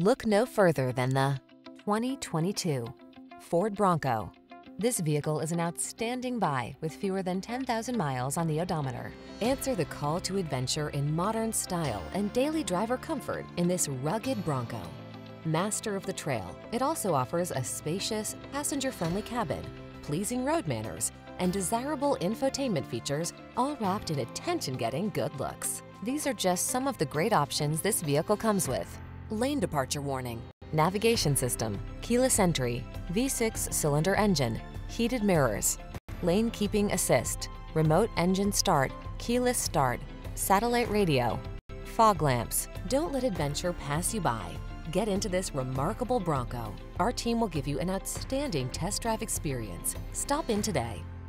Look no further than the 2022 Ford Bronco. This vehicle is an outstanding buy with fewer than 10,000 miles on the odometer. Answer the call to adventure in modern style and daily driver comfort in this rugged Bronco. Master of the trail, it also offers a spacious, passenger-friendly cabin, pleasing road manners, and desirable infotainment features, all wrapped in attention-getting good looks. These are just some of the great options this vehicle comes with: lane departure warning, navigation system, keyless entry, V6 cylinder engine, heated mirrors, lane keeping assist, remote engine start, keyless start, satellite radio, fog lamps. Don't let adventure pass you by. Get into this remarkable Bronco. Our team will give you an outstanding test drive experience. Stop in today.